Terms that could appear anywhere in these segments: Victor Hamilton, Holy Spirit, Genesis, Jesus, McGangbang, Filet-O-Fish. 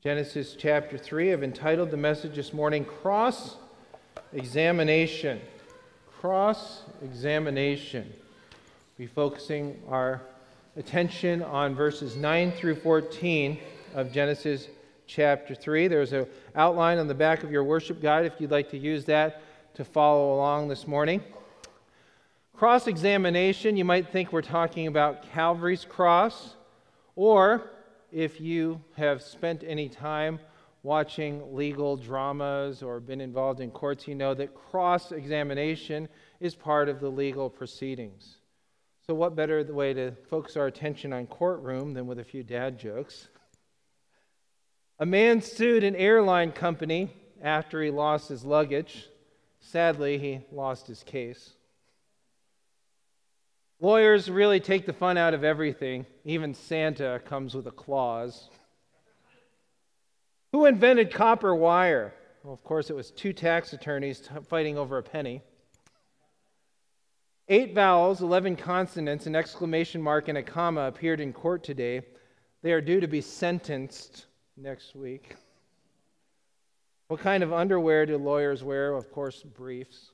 Genesis chapter 3. I've entitled the message this morning, Cross-Examination. Cross-Examination. We'll be focusing our attention on verses 9 through 14 of Genesis chapter 3. There's an outline on the back of your worship guide if you'd like to use that to follow along this morning. Cross-examination, you might think we're talking about Calvary's cross, or if you have spent any time watching legal dramas or been involved in courts, you know that cross-examination is part of the legal proceedings. So what better way to focus our attention on courtroom than with a few dad jokes? A man sued an airline company after he lost his luggage. Sadly, he lost his case. Lawyers really take the fun out of everything. Even Santa comes with a clause. Who invented copper wire? Well, of course, it was two tax attorneys fighting over a penny. 8 vowels, 11 consonants, an exclamation mark, and a comma appeared in court today. They are due to be sentenced next week. What kind of underwear do lawyers wear? Of course, briefs.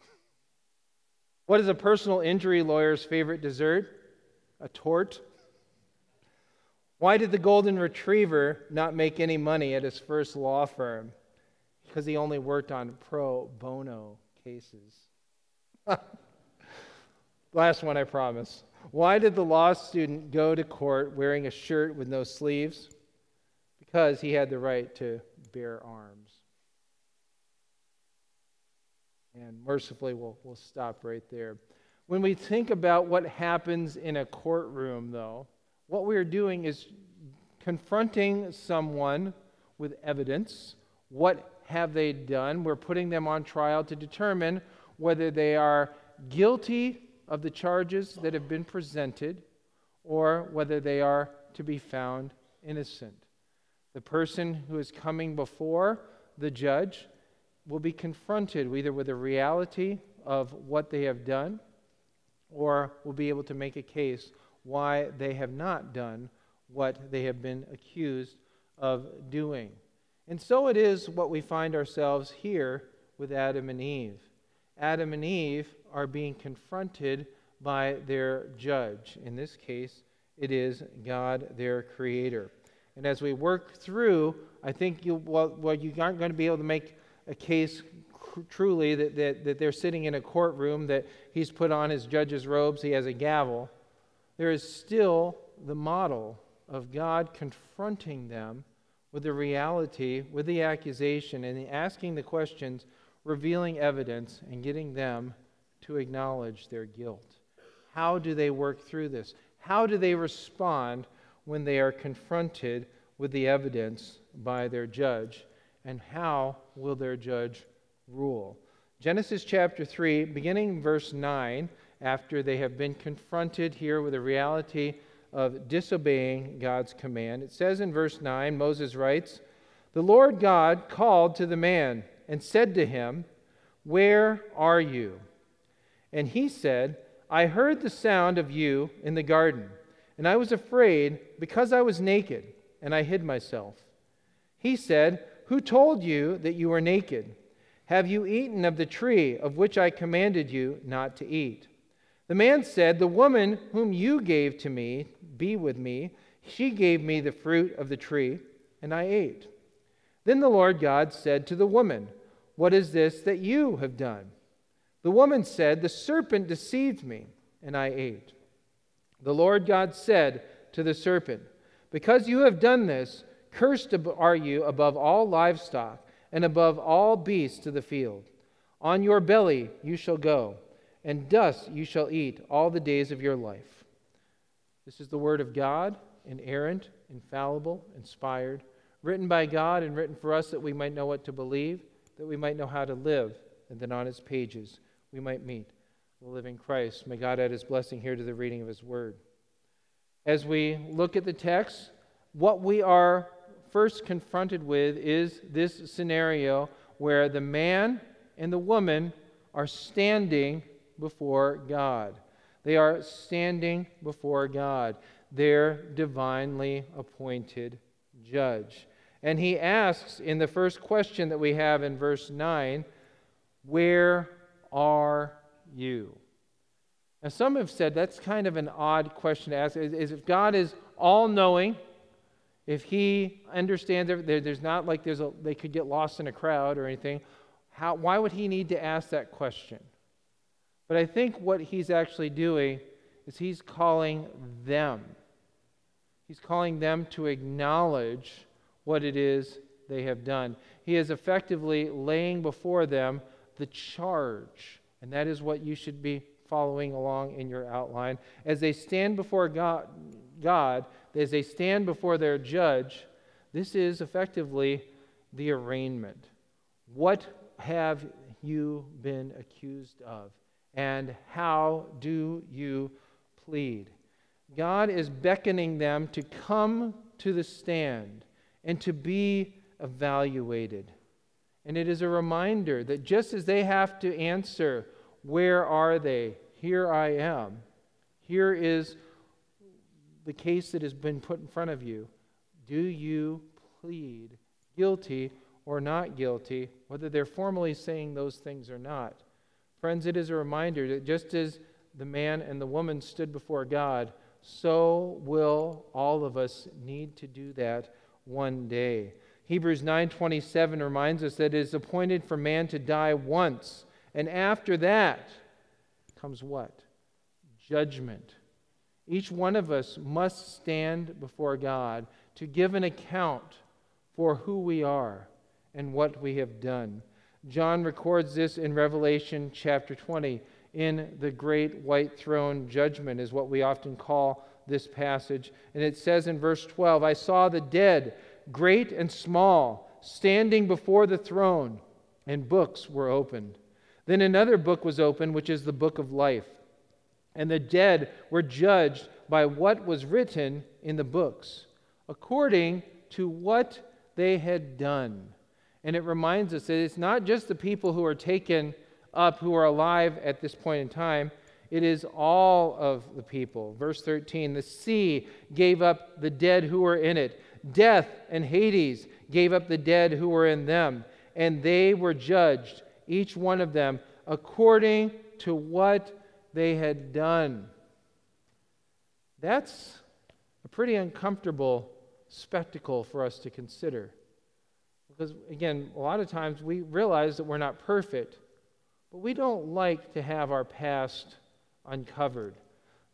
What is a personal injury lawyer's favorite dessert? A tort. Why did the golden retriever not make any money at his first law firm? Because he only worked on pro bono cases. Last one, I promise. Why did the law student go to court wearing a shirt with no sleeves? Because he had the right to bear arms. And mercifully, we'll stop right there. When we think about what happens in a courtroom, though, what we're doing is confronting someone with evidence. What have they done? We're putting them on trial to determine whether they are guilty of the charges that have been presented or whether they are to be found innocent. The person who is coming before the judge will be confronted either with the reality of what they have done or will be able to make a case why they have not done what they have been accused of doing. And so it is what we find ourselves here with Adam and Eve. Adam and Eve are being confronted by their judge. In this case, it is God, their creator. And as we work through, I think you aren't going to be able to make a case truly that they're sitting in a courtroom, that he's put on his judge's robes, he has a gavel. There is still the model of God confronting them with the reality, with the accusation, and asking the questions, revealing evidence, and getting them to acknowledge their guilt. How do they work through this? How do they respond when they are confronted with the evidence by their judge? And how will their judge rule? Genesis chapter 3, beginning verse 9, after they have been confronted here with the reality of disobeying God's command. It says in verse 9, Moses writes, "The Lord God called to the man and said to him, 'Where are you?' And he said, 'I heard the sound of you in the garden, and I was afraid because I was naked, and I hid myself.' He said, 'Who told you that you were naked? Have you eaten of the tree of which I commanded you not to eat?' The man said, 'The woman whom you gave to me, be with me. She gave me the fruit of the tree, and I ate.' Then the Lord God said to the woman, 'What is this that you have done?' The woman said, 'The serpent deceived me, and I ate.' The Lord God said to the serpent, 'Because you have done this, cursed are you above all livestock and above all beasts of the field. On your belly you shall go, and dust you shall eat all the days of your life.'" This is the word of God, inerrant, infallible, inspired, written by God and written for us that we might know what to believe, that we might know how to live, and that on its pages we might meet the living Christ. May God add his blessing here to the reading of his word. As we look at the text, what we are first confronted with is this scenario where the man and the woman are standing before God. They are standing before God, their divinely appointed judge. And he asks in the first question that we have in verse 9, where are you? Now, some have said that's kind of an odd question to ask, is if God is all-knowing, if he understands everything, there's not like they could get lost in a crowd or anything, why would he need to ask that question? But I think what he's actually doing is he's calling them. He's calling them to acknowledge what it is they have done. He is effectively laying before them the charge, and that is what you should be following along in your outline. As they stand before God, as they stand before their judge, this is effectively the arraignment. What have you been accused of? And how do you plead? God is beckoning them to come to the stand and to be evaluated. And it is a reminder that just as they have to answer, where are they? Here I am. Here is the case that has been put in front of you. Do you plead guilty or not guilty, whether they're formally saying those things or not? Friends, it is a reminder that just as the man and the woman stood before God, so will all of us need to do that one day. Hebrews 9:27 reminds us that it is appointed for man to die once, and after that comes what? Judgment. Each one of us must stand before God to give an account for who we are and what we have done. John records this in Revelation chapter 20, in the great white throne judgment is what we often call this passage. And it says in verse 12, I saw the dead, great and small, standing before the throne, and books were opened. Then another book was opened, which is the book of life. And the dead were judged by what was written in the books, according to what they had done. And it reminds us that it's not just the people who are taken up, who are alive at this point in time. It is all of the people. Verse 13, the sea gave up the dead who were in it. Death and Hades gave up the dead who were in them. And they were judged, each one of them, according to what they had done. That's a pretty uncomfortable spectacle for us to consider. Because, again, a lot of times we realize that we're not perfect, but we don't like to have our past uncovered.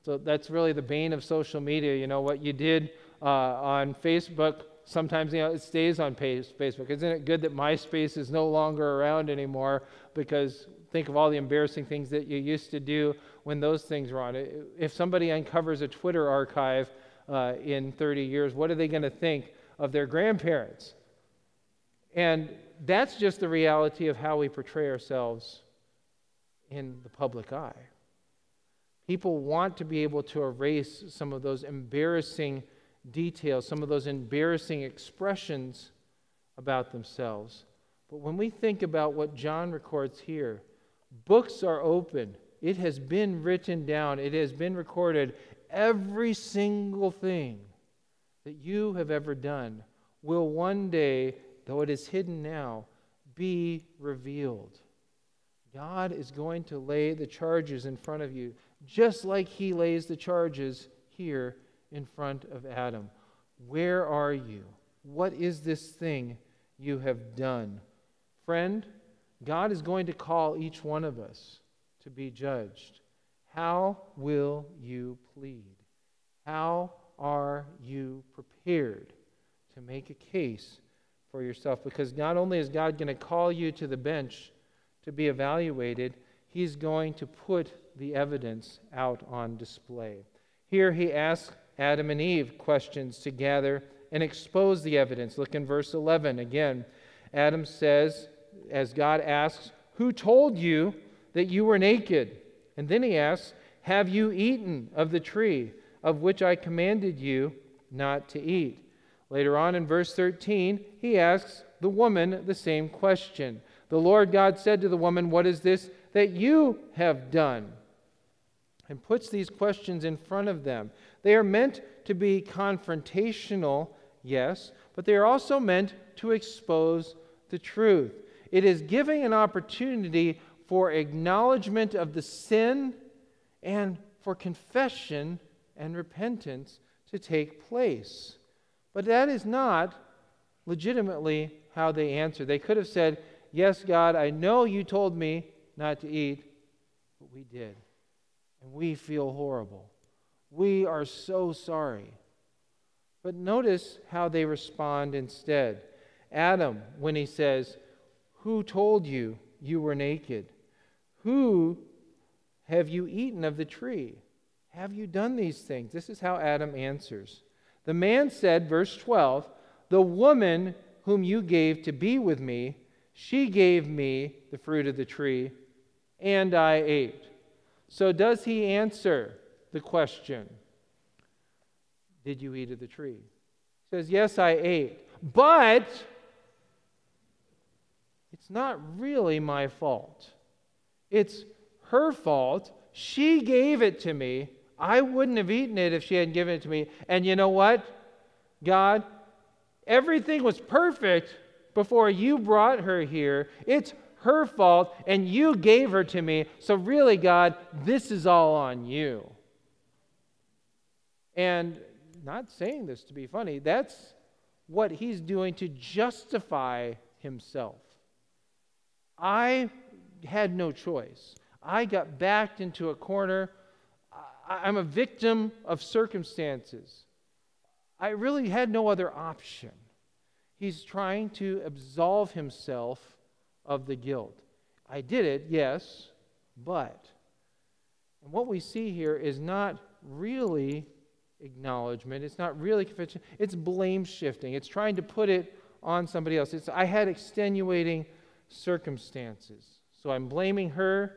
So that's really the bane of social media. You know, what you did on Facebook, sometimes it stays on Facebook. Isn't it good that MySpace is no longer around anymore? Because think of all the embarrassing things that you used to do when those things were on it. If somebody uncovers a Twitter archive in 30 years, what are they going to think of their grandparents? And that's just the reality of how we portray ourselves in the public eye. People want to be able to erase some of those embarrassing details, some of those embarrassing expressions about themselves. But when we think about what John records here, books are open. It has been written down. It has been recorded. Every single thing that you have ever done will one day, though it is hidden now, be revealed. God is going to lay the charges in front of you, just like he lays the charges here in front of Adam. Where are you? What is this thing you have done? Friend, God is going to call each one of us to be judged. How will you plead? How are you prepared to make a case for yourself? Because not only is God going to call you to the bench to be evaluated, he's going to put the evidence out on display. Here he asks Adam and Eve questions to gather and expose the evidence. Look in verse 11 again. Adam says, as God asks, who told you that you were naked? And then he asks, have you eaten of the tree of which I commanded you not to eat? Later on in verse 13, he asks the woman the same question. The Lord God said to the woman, what is this that you have done? And puts these questions in front of them. They are meant to be confrontational yes, but they are also meant to expose the truth. It is giving an opportunity for acknowledgement of the sin and for confession and repentance to take place. But that is not legitimately how they answered. They could have said, yes, God, I know you told me not to eat, but we did. And we feel horrible. We are so sorry. But notice how they respond instead. Adam, when he says, who told you you were naked? Who have you eaten of the tree? Have you done these things? This is how Adam answers. The man said, verse 12, the woman whom you gave to be with me, she gave me the fruit of the tree, and I ate. So does he answer the question, did you eat of the tree? He says, yes, I ate, but it's not really my fault. It's her fault. She gave it to me. I wouldn't have eaten it if she hadn't given it to me. And you know what, God? Everything was perfect before you brought her here. It's her fault, and you gave her to me. So really, God, this is all on you. And not saying this to be funny, that's what he's doing to justify himself. I had no choice. I got backed into a corner. I'm a victim of circumstances. I really had no other option. He's trying to absolve himself of the guilt. I did it, yes, but. And what we see here is not really acknowledgement. It's not really confession. It's blame shifting. It's trying to put it on somebody else. It's I had extenuating circumstances. So I'm blaming her,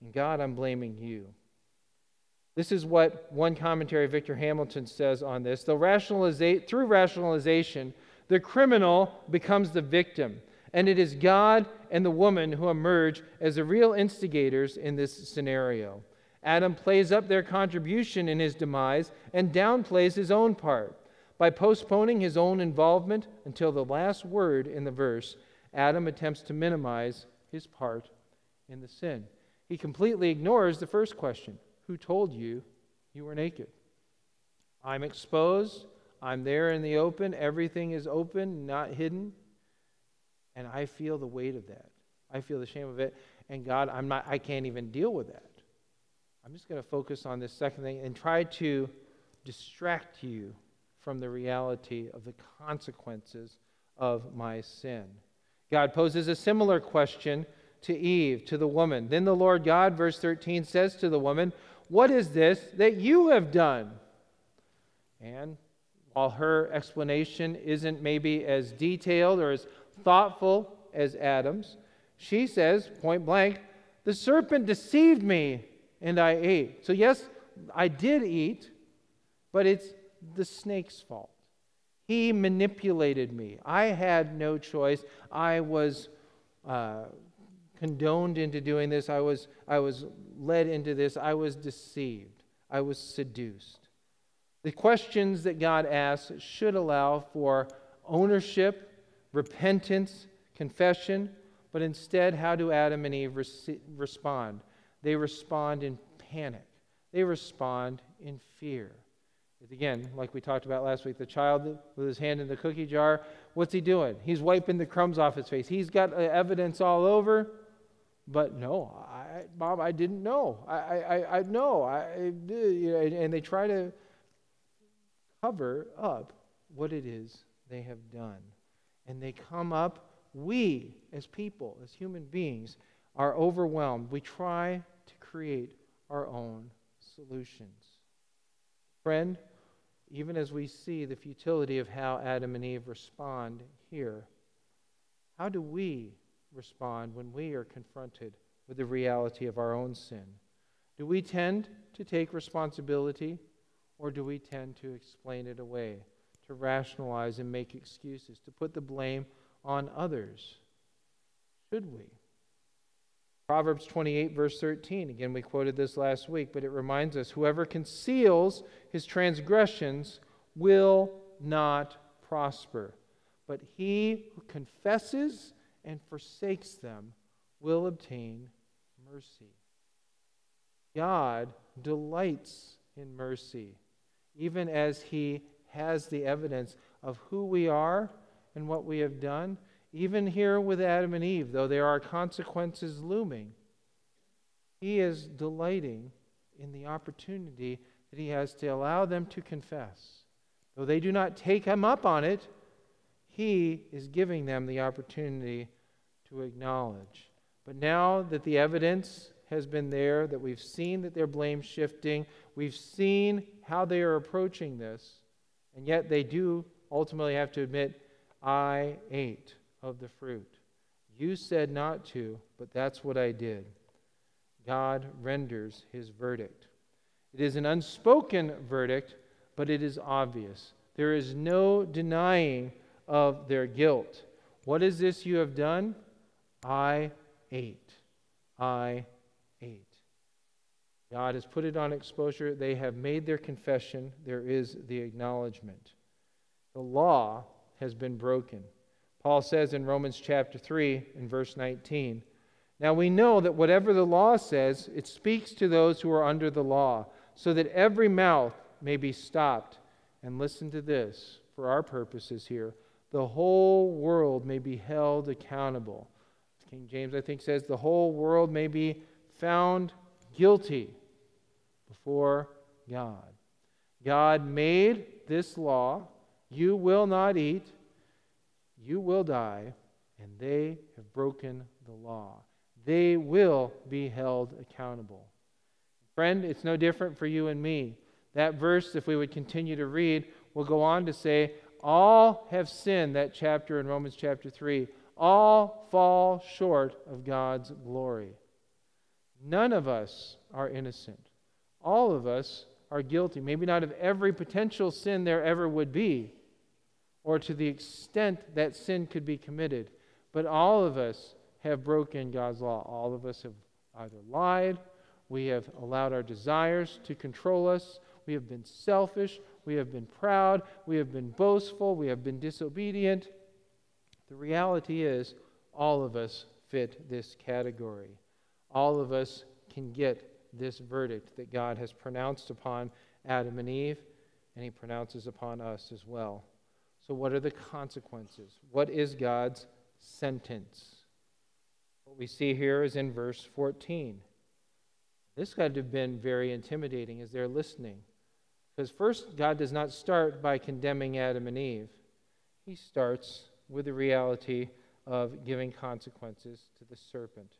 and God, I'm blaming you. This is what one commentary, Victor Hamilton, says on this. Through rationalization, the criminal becomes the victim, and it is God and the woman who emerge as the real instigators in this scenario. Adam plays up their contribution in his demise and downplays his own part. By postponing his own involvement until the last word in the verse, Adam attempts to minimize his part in the sin. He completely ignores the first question. Who told you you were naked? I'm exposed. I'm there in the open. Everything is open, not hidden. And I feel the weight of that. I feel the shame of it. And God, I can't even deal with that. I'm just going to focus on this second thing and try to distract you from the reality of the consequences of my sin. God poses a similar question to Eve, to the woman. Then the Lord God, verse 13, says to the woman, what is this that you have done? And while her explanation isn't maybe as detailed or as thoughtful as Adam's, she says, point blank, the serpent deceived me and I ate. So yes, I did eat, but it's the snake's fault. He manipulated me. I had no choice. I was condoned into doing this. I was led into this. I was deceived. I was seduced. The questions that God asks should allow for ownership, repentance, confession, but instead, how do Adam and Eve respond? They respond in panic. They respond in fear. Again, like we talked about last week, the child with his hand in the cookie jar, what's he doing? He's wiping the crumbs off his face. He's got evidence all over, but no, Mom, I didn't know. And they try to cover up what it is they have done. And they come up, we as people, as human beings, are overwhelmed. We try to create our own solutions. Friend, even as we see the futility of how Adam and Eve respond here, how do we respond when we are confronted with the reality of our own sin? Do we tend to take responsibility, or do we tend to explain it away, to rationalize and make excuses, to put the blame on others? Should we? Proverbs 28, verse 13. Again, we quoted this last week, but it reminds us, whoever conceals his transgressions will not prosper, but he who confesses and forsakes them will obtain mercy. God delights in mercy, even as he has the evidence of who we are and what we have done. Even here with Adam and Eve, though there are consequences looming, he is delighting in the opportunity that he has to allow them to confess. Though they do not take him up on it, he is giving them the opportunity to acknowledge. But now that the evidence has been there, that we've seen that they're blame shifting, we've seen how they are approaching this, and yet they do ultimately have to admit, I ate of the fruit. You said not to, but that's what I did. God renders his verdict. It is an unspoken verdict, but it is obvious. There is no denying of their guilt. What is this you have done? I ate. I ate. God has put it on exposure. They have made their confession. There is the acknowledgement. The law has been broken. Paul says in Romans chapter 3 and verse 19, now we know that whatever the law says, it speaks to those who are under the law, so that every mouth may be stopped. And listen to this, for our purposes here, the whole world may be held accountable. King James, I think, says the whole world may be found guilty before God. God made this law, you will not eat, you will die, and they have broken the law. They will be held accountable. Friend, it's no different for you and me. That verse, if we would continue to read, will go on to say, all have sinned, that chapter in Romans chapter 3. All fall short of God's glory. None of us are innocent. All of us are guilty. Maybe not of every potential sin there ever would be, or to the extent that sin could be committed. But all of us have broken God's law. All of us have either lied, we have allowed our desires to control us, we have been selfish, we have been proud, we have been boastful, we have been disobedient. The reality is, all of us fit this category. All of us can get this verdict that God has pronounced upon Adam and Eve, and he pronounces upon us as well. So what are the consequences? What is God's sentence? What we see here is in verse 14. This could have been very intimidating as they're listening. Because first, God does not start by condemning Adam and Eve. He starts with the reality of giving consequences to the serpent.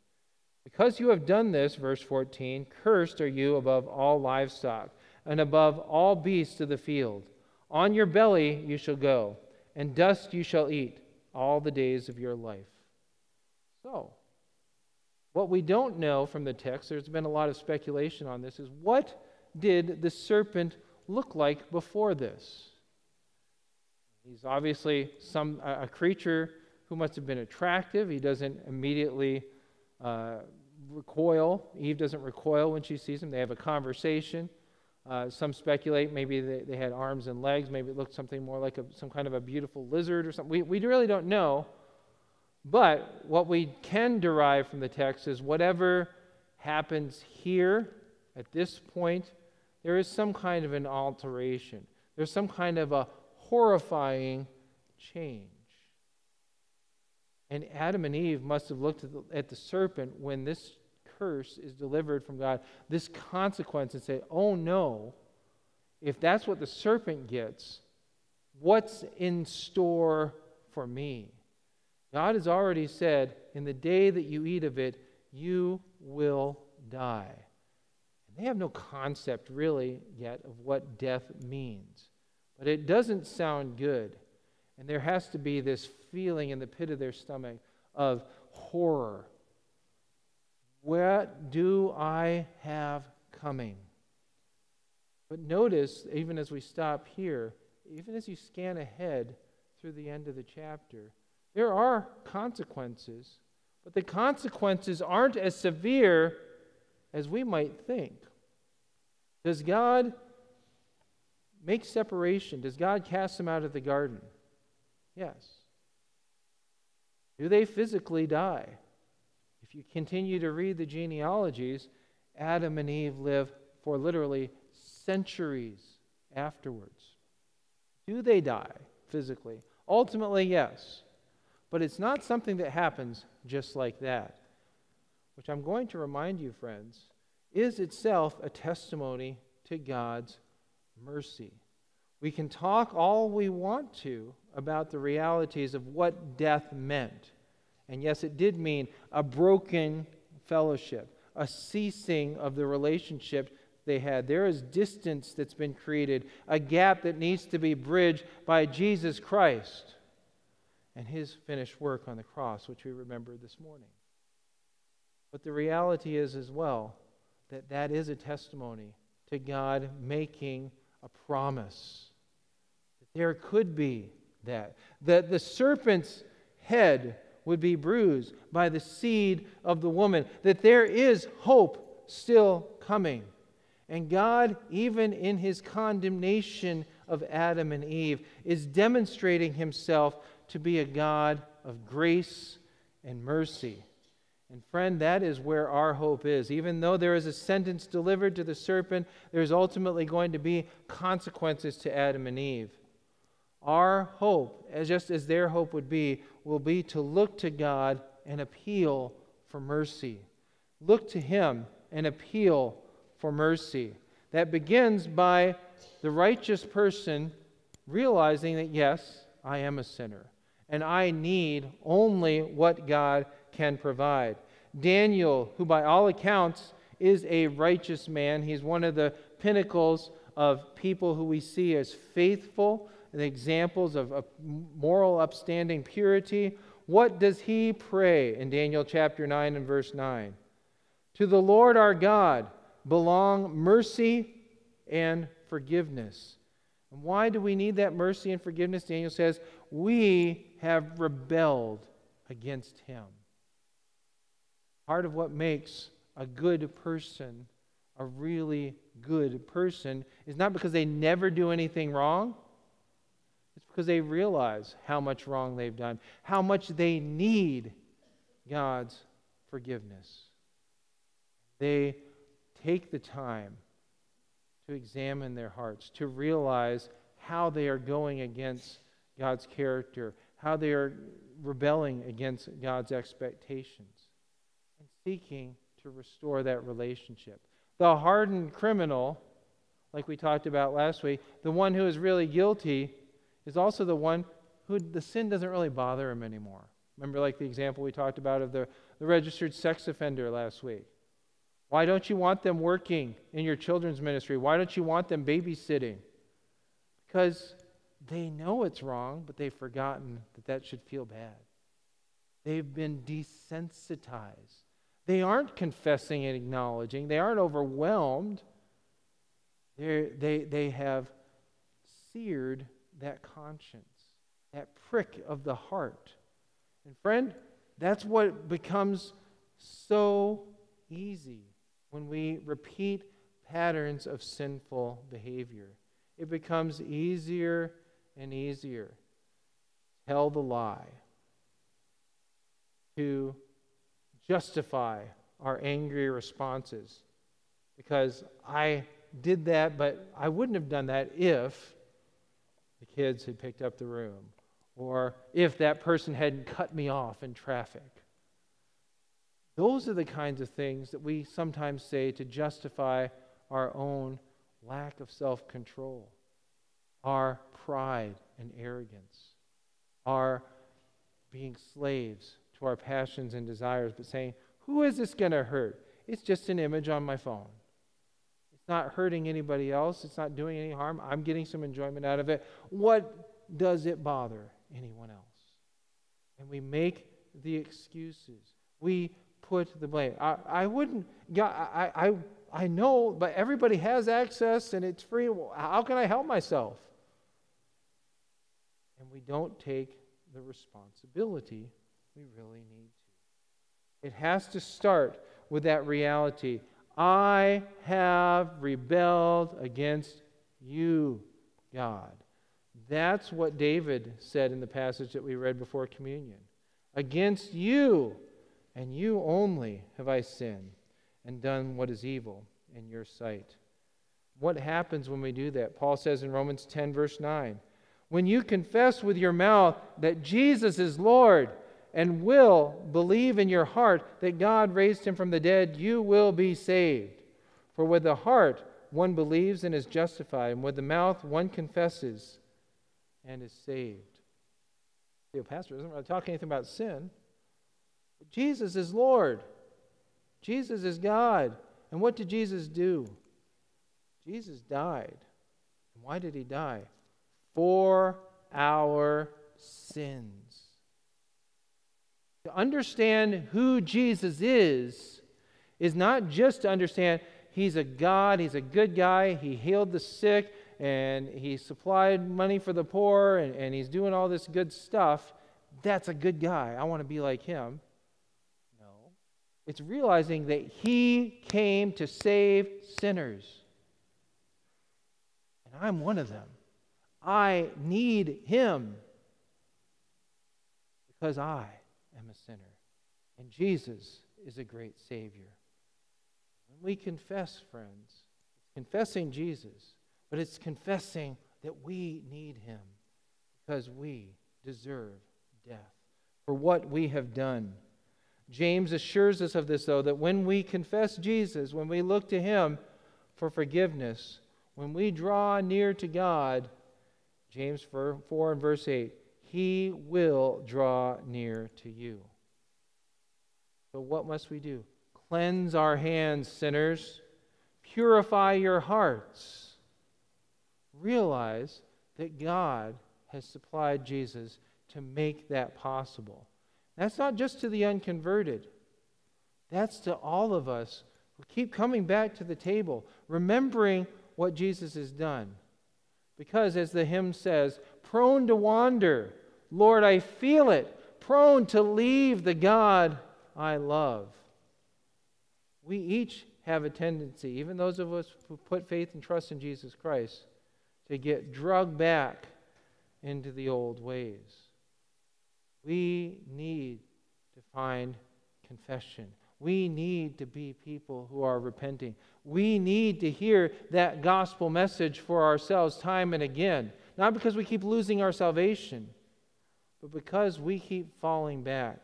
Because you have done this, verse 14, cursed are you above all livestock and above all beasts of the field. On your belly you shall go, and dust you shall eat all the days of your life. So, what we don't know from the text, there's been a lot of speculation on this, is what did the serpent look like before this? He's obviously a creature who must have been attractive. He doesn't immediately recoil. Eve doesn't recoil when she sees him. They have a conversation. Some speculate maybe they had arms and legs. Maybe it looked something more like some kind of a beautiful lizard or something. We really don't know. But what we can derive from the text is whatever happens here at this point, there is some kind of an alteration. There's some kind of a horrifying change. And Adam and Eve must have looked at the serpent when this curse is delivered from God, this consequence, and say, oh no, if that's what the serpent gets, what's in store for me? God has already said, in the day that you eat of it, you will die. And they have no concept really yet of what death means. But it doesn't sound good. And there has to be this feeling in the pit of their stomach of horror. What do I have coming? But notice, even as we stop here, even as you scan ahead through the end of the chapter, there are consequences, but the consequences aren't as severe as we might think. Does God make separation? Does God cast them out of the garden? Yes. Do they physically die? If you continue to read the genealogies, Adam and Eve live for literally centuries afterwards. Do they die physically? Ultimately, yes. But it's not something that happens just like that, which I'm going to remind you, friends, is itself a testimony to God's mercy. We can talk all we want to about the realities of what death meant. And yes, it did mean a broken fellowship, a ceasing of the relationship they had. There is distance that's been created, a gap that needs to be bridged by Jesus Christ and his finished work on the cross, which we remembered this morning. But the reality is as well that that is a testimony to God making a promise. There could be that the serpent's head would be bruised by the seed of the woman, that there is hope still coming. And God, even in his condemnation of Adam and Eve, is demonstrating himself to be a God of grace and mercy. And friend, that is where our hope is. Even though there is a sentence delivered to the serpent, there is ultimately going to be consequences to Adam and Eve. Our hope, just as their hope would be, will be to look to God and appeal for mercy. Look to him and appeal for mercy. That begins by the righteous person realizing that, yes, I am a sinner, and I need only what God can provide. Daniel, who by all accounts is a righteous man, he's one of the pinnacles of people who we see as faithful, the examples of moral upstanding purity. What does he pray in Daniel chapter 9 and verse 9? To the Lord our God belong mercy and forgiveness. And why do we need that mercy and forgiveness? Daniel says, we have rebelled against him. Part of what makes a good person a really good person is not because they never do anything wrong. It's because they realize how much wrong they've done, how much they need God's forgiveness. They take the time to examine their hearts, to realize how they are going against God's character, how they are rebelling against God's expectations, and seeking to restore that relationship. The hardened criminal, like we talked about last week, the one who is really guilty is also the one who the sin doesn't really bother him anymore. Remember, like the example we talked about of the registered sex offender last week. Why don't you want them working in your children's ministry? Why don't you want them babysitting? Because they know it's wrong, but they've forgotten that that should feel bad. They've been desensitized. They aren't confessing and acknowledging. They aren't overwhelmed. They have seared that conscience, that prick of the heart. And friend, that's what becomes so easy when we repeat patterns of sinful behavior. It becomes easier and easier to tell the lie, to justify our angry responses, because I did that, but I wouldn't have done that if the kids had picked up the room, or if that person hadn't cut me off in traffic. Those are the kinds of things that we sometimes say to justify our own lack of self-control, our pride and arrogance, our being slaves to our passions and desires, but saying, who is this going to hurt? It's just an image on my phone. It's not hurting anybody else. It's not doing any harm. I'm getting some enjoyment out of it. What does it bother anyone else? And we make the excuses. We put the blame. I wouldn't, God, I know, but everybody has access and it's free. How can I help myself? And we don't take the responsibility we really need to. It has to start with that reality. I have rebelled against you, God. That's what David said in the passage that we read before communion. Against you and you only have I sinned and done what is evil in your sight. What happens when we do that? Paul says in Romans 10, verse 9, when you confess with your mouth that Jesus is Lord and will believe in your heart that God raised him from the dead, you will be saved. For with the heart one believes and is justified, and with the mouth one confesses and is saved. The pastor doesn't really talk anything about sin. But Jesus is Lord. Jesus is God. And what did Jesus do? Jesus died. And why did he die? For our sins. To understand who Jesus is not just to understand he's a God, he's a good guy, he healed the sick, and he supplied money for the poor, and he's doing all this good stuff. That's a good guy. I want to be like him. No. It's realizing that he came to save sinners. And I'm one of them. I need him because I am a sinner. And Jesus is a great Savior. When we confess, friends, confessing Jesus, but it's confessing that we need him because we deserve death for what we have done. James assures us of this, though, that when we confess Jesus, when we look to him for forgiveness, when we draw near to God, James 4 and verse 8, he will draw near to you. So what must we do? Cleanse our hands, sinners. Purify your hearts. Realize that God has supplied Jesus to make that possible. That's not just to the unconverted. That's to all of us who keep coming back to the table, remembering what Jesus has done. Because as the hymn says, prone to wander, Lord, I feel it. Prone to leave the God I love. We each have a tendency, even those of us who put faith and trust in Jesus Christ, to get drugged back into the old ways. We need to find confession. We need to be people who are repenting. We need to hear that gospel message for ourselves time and again. Not because we keep losing our salvation, but because we keep falling back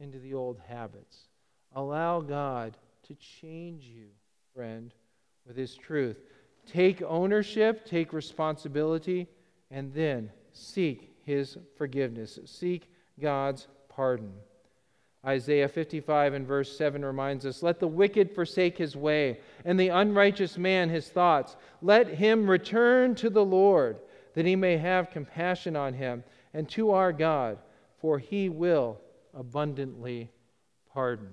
into the old habits. Allow God to change you, friend, with his truth. Take ownership, take responsibility, and then seek his forgiveness. Seek God's pardon. Isaiah 55 and verse 7 reminds us, let the wicked forsake his way, and the unrighteous man his thoughts. Let him return to the Lord, that he may have compassion on him, and to our God, for he will abundantly pardon.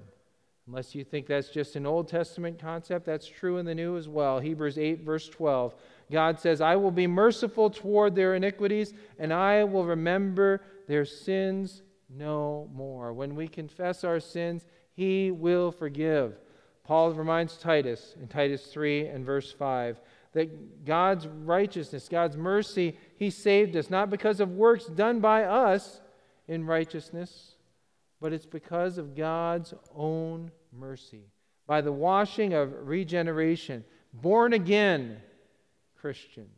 Unless you think that's just an Old Testament concept, that's true in the New as well. Hebrews 8, verse 12. God says, I will be merciful toward their iniquities, and I will remember their sins no more. When we confess our sins, he will forgive. Paul reminds Titus in Titus 3 and verse 5 that God's righteousness, God's mercy, he saved us, not because of works done by us in righteousness, but it's because of God's own mercy. By the washing of regeneration, born again Christians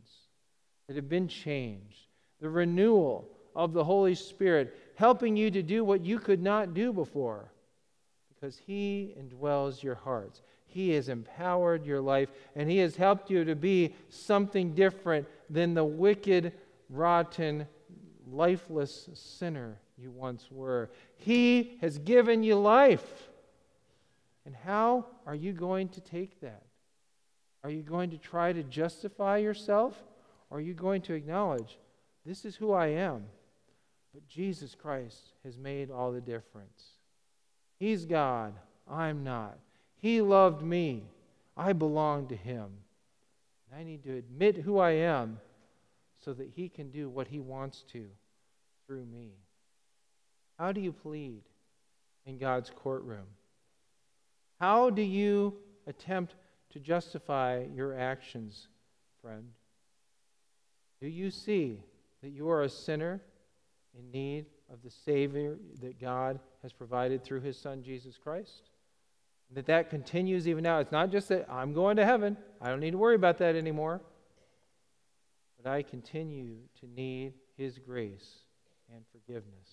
that have been changed, the renewal of the Holy Spirit, helping you to do what you could not do before, because he indwells your hearts. He has empowered your life, and he has helped you to be something different than the wicked, rotten, lifeless sinner you once were. He has given you life. And how are you going to take that? Are you going to try to justify yourself? Or are you going to acknowledge, this is who I am, but Jesus Christ has made all the difference. He's God, I'm not. He loved me. I belong to him. And I need to admit who I am so that he can do what he wants to through me. How do you plead in God's courtroom? How do you attempt to justify your actions, friend? Do you see that you are a sinner in need of the Savior that God has provided through His Son, Jesus Christ. And that continues even now. It's not just that I'm going to heaven. I don't need to worry about that anymore. But I continue to need His grace and forgiveness.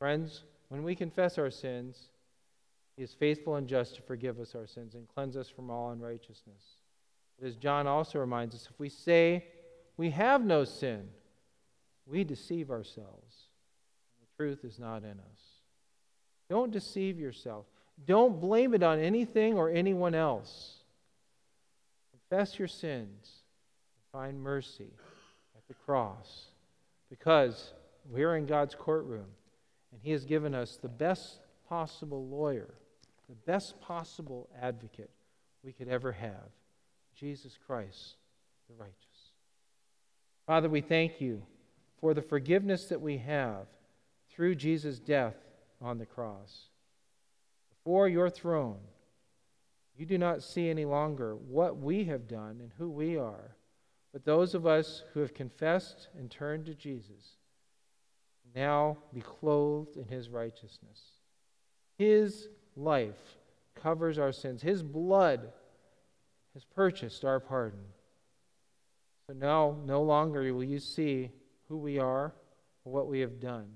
Friends, when we confess our sins, He is faithful and just to forgive us our sins and cleanse us from all unrighteousness. But as John also reminds us, if we say we have no sin, we deceive ourselves. The truth is not in us. Don't deceive yourself. Don't blame it on anything or anyone else. Confess your sins and find mercy at the cross, because we're in God's courtroom and He has given us the best possible lawyer, the best possible advocate we could ever have, Jesus Christ, the righteous. Father, we thank You for the forgiveness that we have through Jesus' death on the cross. Before Your throne, You do not see any longer what we have done and who we are, but those of us who have confessed and turned to Jesus now be clothed in His righteousness. His life covers our sins. His blood has purchased our pardon. So now, no longer will you see who we are or what we have done.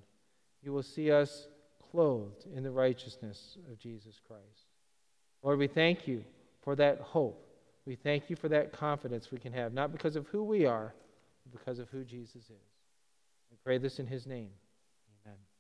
You will see us clothed in the righteousness of Jesus Christ. Lord, we thank You for that hope. We thank You for that confidence we can have, not because of who we are, but because of who Jesus is. We pray this in His name. Amen.